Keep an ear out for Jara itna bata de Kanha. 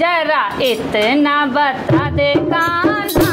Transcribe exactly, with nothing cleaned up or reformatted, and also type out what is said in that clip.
जरा इतना बता दे कान्हा।